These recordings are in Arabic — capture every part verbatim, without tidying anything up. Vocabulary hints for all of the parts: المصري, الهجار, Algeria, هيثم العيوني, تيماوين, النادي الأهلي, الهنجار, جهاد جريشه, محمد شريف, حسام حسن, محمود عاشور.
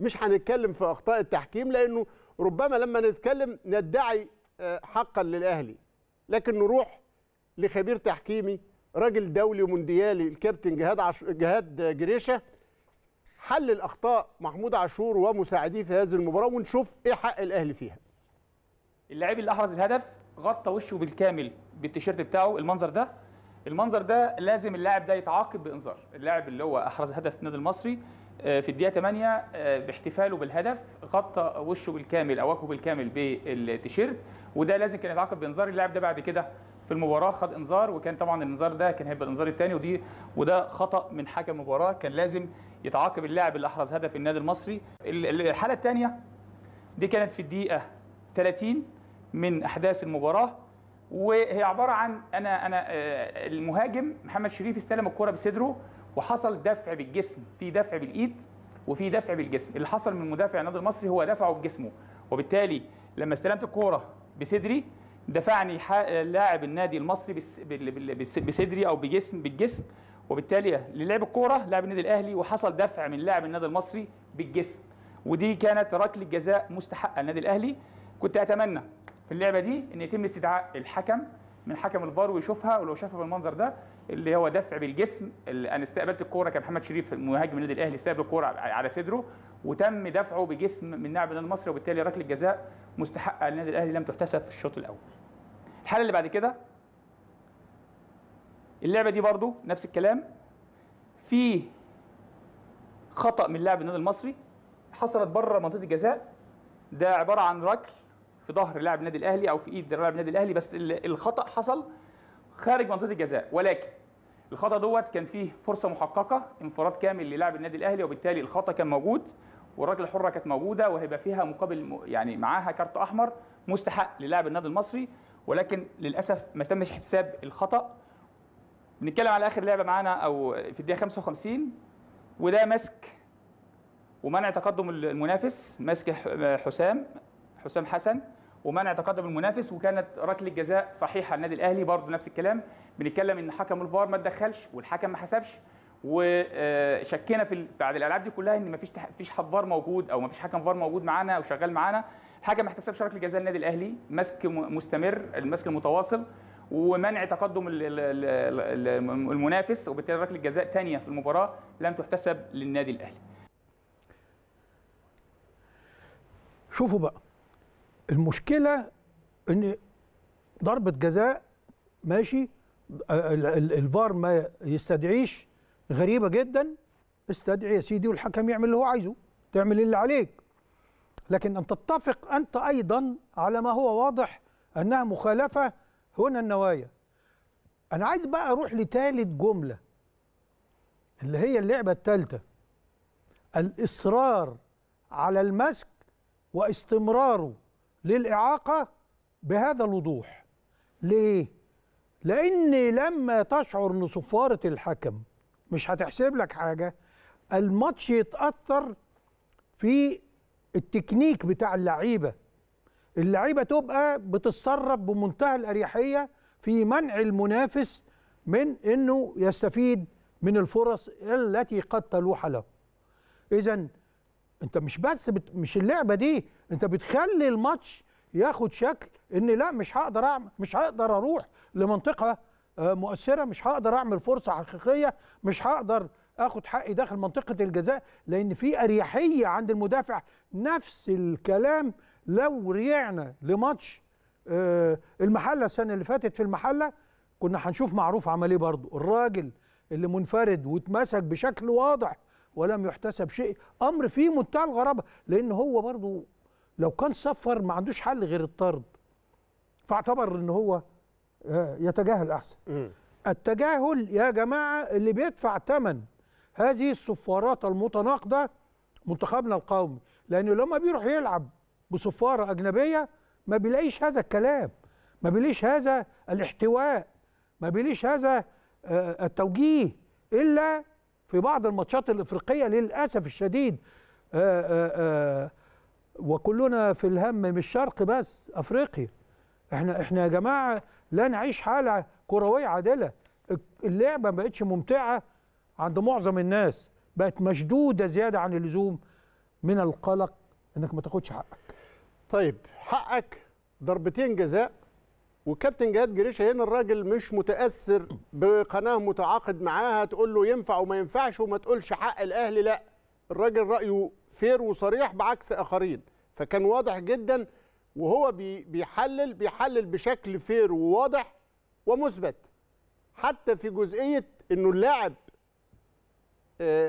مش هنتكلم في اخطاء التحكيم، لانه ربما لما نتكلم ندعي حقا للاهلي، لكن نروح لخبير تحكيمي راجل دولي ومونديالي الكابتن جهاد عش... جهاد جريشه حلل اخطاء محمود عاشور ومساعديه في هذه المباراه، ونشوف ايه حق الاهلي فيها. اللاعب اللي احرز الهدف غطى وشه بالكامل بالتيشيرت بتاعه، المنظر ده المنظر ده لازم اللاعب ده يتعاقب بانذار. اللاعب اللي هو احرز هدف النادي المصري في الدقيقه ثمانية باحتفاله بالهدف غطى وشه بالكامل او وجهه بالكامل بالتيشيرت، وده لازم كان يتعاقب بانذار. اللاعب ده بعد كده في المباراه خد انذار، وكان طبعا الانذار ده كان هيبقى الانذار الثاني، ودي وده خطا من حكم المباراه، كان لازم يتعاقب اللاعب اللي احرز هدف النادي المصري. الحاله الثانيه دي كانت في الدقيقه ثلاثين من احداث المباراه، وهي عباره عن انا انا المهاجم محمد شريف استلم الكره بصدره وحصل دفع بالجسم، في دفع بالايد وفي دفع بالجسم. اللي حصل من مدافع النادي المصري هو دفعه بجسمه، وبالتالي لما استلمت الكوره بصدري دفعني لاعب النادي المصري بصدري او بجسم بالجسم، وبالتالي للعب الكوره لاعب النادي الاهلي وحصل دفع من لاعب النادي المصري بالجسم، ودي كانت ركله جزاء مستحقه النادي الاهلي. كنت اتمنى في اللعبه دي ان يتم استدعاء الحكم من حكم الفار ويشوفها، ولو شافها بالمنظر ده اللي هو دفع بالجسم، انا استقبلت الكوره كان محمد شريف مهاجم النادي الاهلي استقبل الكوره على صدره وتم دفعه بجسم من لاعب النادي المصري، وبالتالي ركله جزاء مستحقه للنادي الاهلي لم تحتسب في الشوط الاول. الحاله اللي بعد كده اللعبه دي برضو نفس الكلام، في خطا من لاعب النادي المصري حصلت بره منطقه الجزاء، ده عباره عن ركل في ظهر لاعب النادي الاهلي او في ايد لاعب النادي الاهلي، بس الخطا حصل خارج منطقه الجزاء، ولكن الخطا دوت كان فيه فرصه محققه انفراد كامل للاعب النادي الاهلي، وبالتالي الخطا كان موجود والركله الحره كانت موجوده وهيبقى فيها مقابل يعني معاها كارت احمر مستحق للاعب النادي المصري، ولكن للاسف ما تمش احتساب الخطا. بنتكلم على اخر لعبه معانا او في الدقيقه خمسة وخمسين، وده مسك ومنع تقدم المنافس، مسك حسام حسام حسن ومنع تقدم المنافس، وكانت ركله جزاء صحيحه النادي الاهلي. برضو نفس الكلام، بنتكلم ان حكم الفار ما اتدخلش والحكم ما حسبش، وشكينا في بعد الالعاب دي كلها ان ما فيش فيش فار موجود او ما فيش حكم فار موجود معانا او شغال معانا. الحكم ما احتسبش ركله جزاء النادي الاهلي، مسك مستمر، المسك المتواصل ومنع تقدم المنافس، وبالتالي ركله جزاء ثانيه في المباراه لم تحتسب للنادي الاهلي. شوفوا بقى المشكله ان ضربه جزاء ماشي الفار ما يستدعيش، غريبه جدا، استدعي يا سيدي والحكم يعمل اللي هو عايزه، تعمل اللي عليك، لكن ان تتفق انت ايضا على ما هو واضح انها مخالفه هنا النوايا. انا عايز بقى اروح لثالث جمله اللي هي اللعبه الثالثه، الاصرار على المسك واستمراره للإعاقة بهذا الوضوح. ليه؟ لأن لما تشعر إن صفارة الحكم مش هتحسب لك حاجة، الماتش يتأثر في التكنيك بتاع اللعيبة، اللعيبة تبقى بتتصرف بمنتهى الأريحية في منع المنافس من إنه يستفيد من الفرص التي قد تلوح له. إذن انت مش بس بت... مش اللعبه دي، انت بتخلي الماتش ياخد شكل ان لا مش هقدر اعمل، مش هقدر اروح لمنطقه مؤثره، مش هقدر اعمل فرصه حقيقيه، مش هقدر اخد حقي داخل منطقه الجزاء، لان في اريحيه عند المدافع. نفس الكلام لو رجعنا لماتش المحله السنه اللي فاتت، في المحله كنا هنشوف معروف عمل ايه برضه، الراجل اللي منفرد واتمسك بشكل واضح ولم يحتسب شيء، امر فيه منتهى الغرابه، لان هو برضه لو كان صفر ما عندوش حل غير الطرد، فاعتبر ان هو يتجاهل احسن. م. التجاهل يا جماعه اللي بيدفع ثمن هذه الصفارات المتناقضه منتخبنا القومي، لانه لما بيروح يلعب بصفاره اجنبيه ما بيلاقيش هذا الكلام، ما بيلاقيش هذا الاحتواء، ما بيلاقيش هذا التوجيه، الا في بعض الماتشات الافريقيه للاسف الشديد. آآ آآ وكلنا في الهم مش شرق بس، افريقيا احنا احنا يا جماعه لا نعيش حاله كرويه عادله. اللعبه ما بقتش ممتعه عند معظم الناس، بقت مشدوده زياده عن اللزوم، من القلق انك ما تاخدش حقك. طيب حقك ضربتين جزاء، وكابتن جهاد جريشه هنا الراجل مش متاثر بقناه متعاقد معاها تقول له ينفع وما ينفعش وما تقولش حق الاهلي، لا الراجل رايه فير وصريح بعكس اخرين، فكان واضح جدا وهو بيحلل بيحلل بشكل فير وواضح ومثبت، حتى في جزئيه انه اللاعب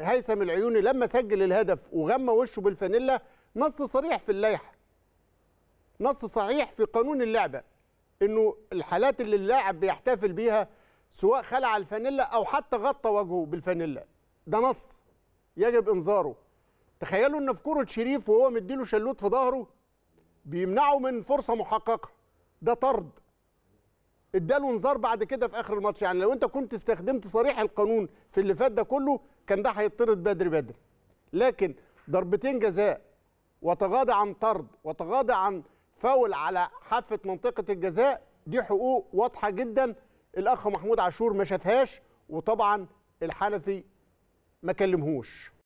هيثم العيوني لما سجل الهدف وغمى وشه بالفانيلا نص صريح في اللائحه، نص صحيح في قانون اللعبه انه الحالات اللي اللاعب بيحتفل بيها سواء خلع الفانيلا او حتى غطى وجهه بالفانيلا ده نص يجب انذاره. تخيلوا ان في كوره شريف وهو مديله شلوت في ظهره بيمنعه من فرصه محققه، ده طرد اداله انذار بعد كده في اخر الماتش. يعني لو انت كنت استخدمت صريح القانون في اللي فات ده كله كان ده هيطرد بدري بدري، لكن ضربتين جزاء وتغاضى عن طرد وتغاضى عن فاول على حافه منطقه الجزاء، دي حقوق واضحه جدا الاخ محمود عاشور ما شافهاش، وطبعا الحنفي ما كلمهوش.